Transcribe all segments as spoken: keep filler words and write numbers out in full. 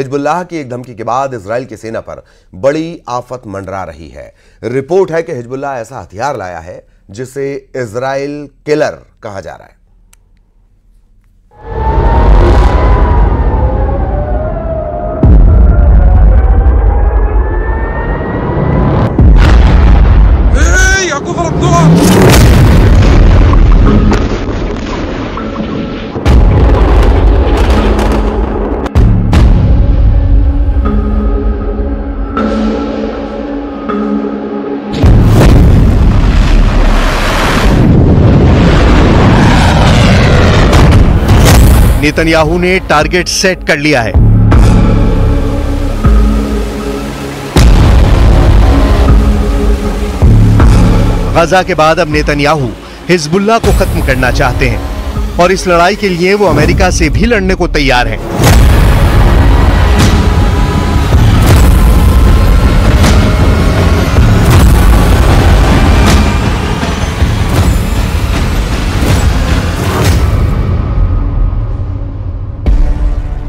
Hezbollah की एक धमकी के बाद इजराइल की सेना पर बड़ी आफत मंडरा रही है। रिपोर्ट है कि हिजबुल्लाह ऐसा हथियार लाया है जिसे इजराइल किलर कहा जा रहा है। नेतन्याहू ने टारगेट सेट कर लिया है। गाजा के बाद अब नेतन्याहू हिजबुल्लाह को खत्म करना चाहते हैं और इस लड़ाई के लिए वो अमेरिका से भी लड़ने को तैयार हैं।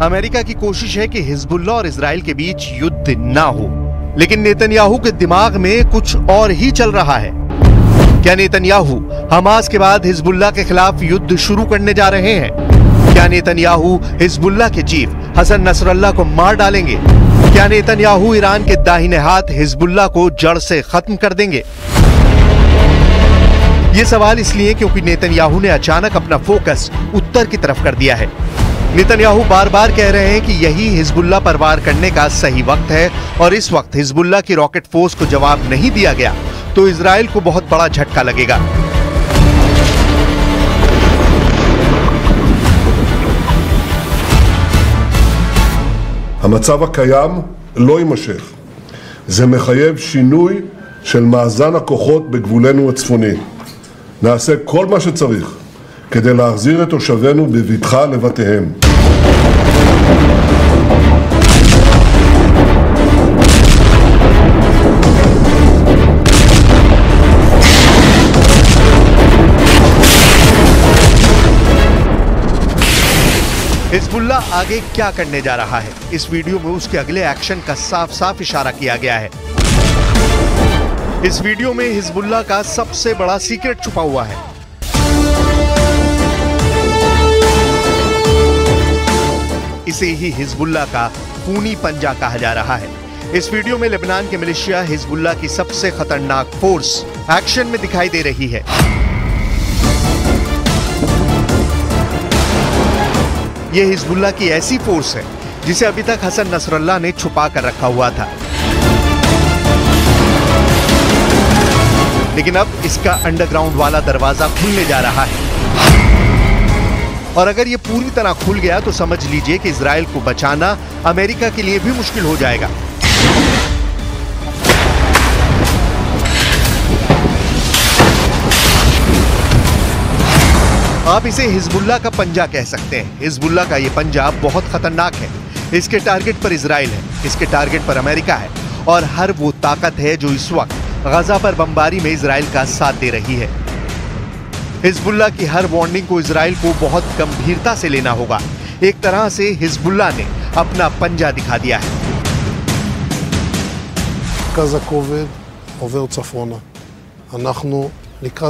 अमेरिका की कोशिश है कि हिजबुल्लाह और इजराइल के बीच युद्ध ना हो, लेकिन नेतन्याहू के दिमाग में कुछ और ही चल रहा है। क्या नेतन्याहू हमास के बाद हिजबुल्लाह के खिलाफ युद्ध शुरू करने जा रहे हैं? क्या नेतन्याहू हिजबुल्लाह के चीफ हसन नसरल्लाह को मार डालेंगे? क्या नेतन्याहू ईरान के दाहिने हाथ हिजबुल्लाह को जड़ से खत्म कर देंगे? ये सवाल इसलिए क्योंकि नेतन्याहू ने अचानक अपना फोकस उत्तर की तरफ कर दिया है। नेतन्याहू बार बार कह रहे हैं कि यही हिजबुल्लाह पर वार करने का सही वक्त है और इस वक्त हिजबुल्लाह की रॉकेट फोर्स को जवाब नहीं दिया गया तो इजराइल को बहुत बड़ा झटका लगेगा। המצב הקיים לא יימשך. זה מחייב שינוי של מאזן הכוחות בגבולנו הצפוני. נעשה כל מה שצריך כדי להחזיר את תושבינו בבטחה לבתיהם। हिजबुल्लाह आगे क्या करने जा रहा है, इस वीडियो में उसके अगले एक्शन का साफ साफ इशारा किया गया है। इस वीडियो में हिजबुल्लाह का सबसे बड़ा सीक्रेट छुपा हुआ है। इसे ही हिजबुल्लाह का खूनी पंजा कहा जा रहा है। इस वीडियो में लेबनान के मिलिशिया हिजबुल्लाह की सबसे खतरनाक फोर्स एक्शन में दिखाई दे रही है। ये हिजबुल्लाह की ऐसी फोर्स है जिसे अभी तक हसन नसरल्लाह ने छुपा कर रखा हुआ था, लेकिन अब इसका अंडरग्राउंड वाला दरवाजा खुलने जा रहा है और अगर ये पूरी तरह खुल गया तो समझ लीजिए कि इजराइल को बचाना अमेरिका के लिए भी मुश्किल हो जाएगा। आप इसे हिजबुल्लाह का पंजा कह सकते हैं। हिजबुल्लाह का ये पंजा बहुत खतरनाक है। इसके टारगेट पर इजराइल है, इसके टारगेट पर अमेरिका है और हर वो ताकत है जो इस वक्त गाजा पर बमबारी में इजराइल का साथ दे रही है। हिजबुल्लाह की हर वार्निंग को इजराइल को बहुत गंभीरता से लेना होगा। एक तरह से हिजबुल्लाह ने अपना पंजा दिखा दिया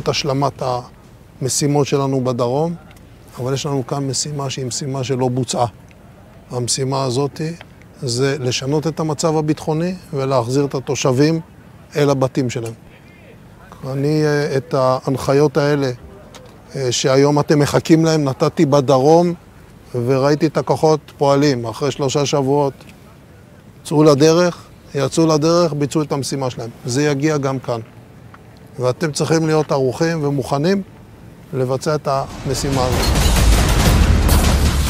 है। שהיום אתם מחכים להם, נתתי בדרום וראיתי את הכוחות פועלים. אחרי שלושה שבועות צאו לדרך, יצאו לדרך, ביצעו את המשימה שלהם. זה יגיע גם כאן. ואתם צריכים להיות ערוכים ומוכנים לבצע את המשימה הזאת.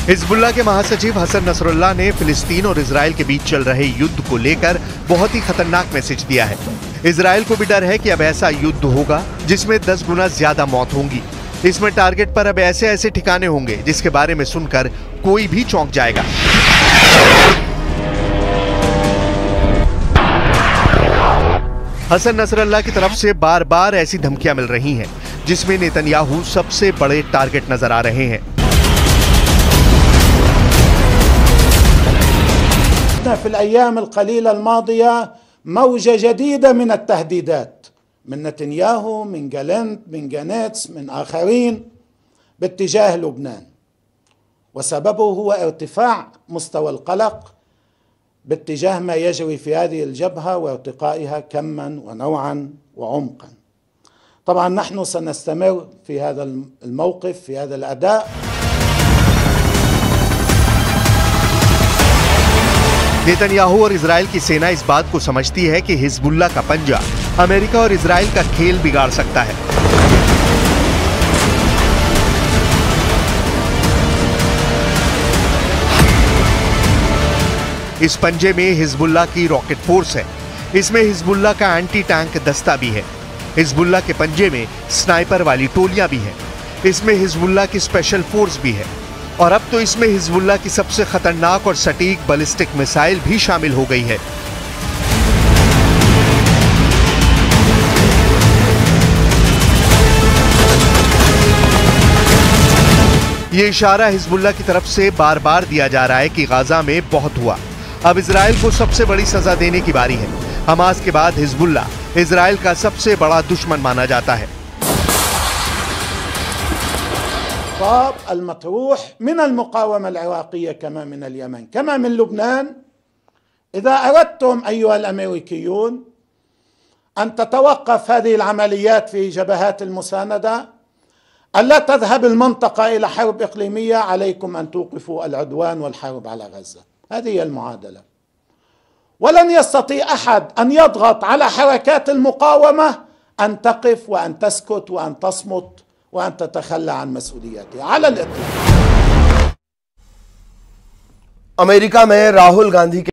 हिजबुल्लाह के महासचिव हसन नसरुल्लाह ने फिलिस्तीन और इसराइल के बीच चल रहे युद्ध को लेकर बहुत ही खतरनाक मैसेज दिया है। इसराइल को भी डर है कि अब ऐसा युद्ध होगा जिसमें दस गुना ज्यादा मौत होंगी। इसमें टारगेट पर अब ऐसे ऐसे ठिकाने होंगे जिसके बारे में सुनकर कोई भी चौंक जाएगा। हसन नसरुल्लाह की तरफ से बार बार ऐसी धमकियां मिल रही हैं जिसमें नेतन्याहू सबसे बड़े टारगेट नजर आ रहे हैं। شهدنا في الأيام القليلة الماضية موجة جديدة من التهديدات من نتنياهو، من جالنت، من جانيتس، من آخرين باتجاه لبنان، وسببه هو ارتفاع مستوى القلق باتجاه ما يجري في هذه الجبهة وارتقائها كما ونوعا وعمقا. طبعا نحن سنستمر في هذا الموقف، في هذا الأداء. नेतन्याहू और इजराइल की सेना इस बात को समझती है कि हिजबुल्लाह का पंजा अमेरिका और इजराइल का खेल बिगाड़ सकता है। इस पंजे में हिजबुल्लाह की रॉकेट फोर्स है, इसमें हिजबुल्लाह का एंटी टैंक दस्ता भी है। हिजबुल्लाह के पंजे में स्नाइपर वाली टोलियां भी हैं, इसमें हिजबुल्लाह की स्पेशल फोर्स भी है, और अब तो इसमें हिजबुल्लाह की सबसे खतरनाक और सटीक बैलिस्टिक मिसाइल भी शामिल हो गई है। ये इशारा हिजबुल्लाह की तरफ से बार बार दिया जा रहा है कि गाजा में बहुत हुआ, अब इजराइल को सबसे बड़ी सजा देने की बारी है। हमास के बाद हिजबुल्लाह इजराइल का सबसे बड़ा दुश्मन माना जाता है। الخطاب المطروح من المقاومة العراقية كما من اليمن كما من لبنان: إذا أردتم أيها الأمريكيون أن تتوقف هذه العمليات في جبهات المساندة، ألا تذهب المنطقة إلى حرب إقليمية، عليكم أن توقفوا العدوان والحرب على غزة. هذه هي المعادلة، ولن يستطيع أحد أن يضغط على حركات المقاومة أن تقف وأن تسكت وأن تصمت وأن تتخلى عن مسؤوليتها على الإطلاق. अमेरिका में राहुल गांधी के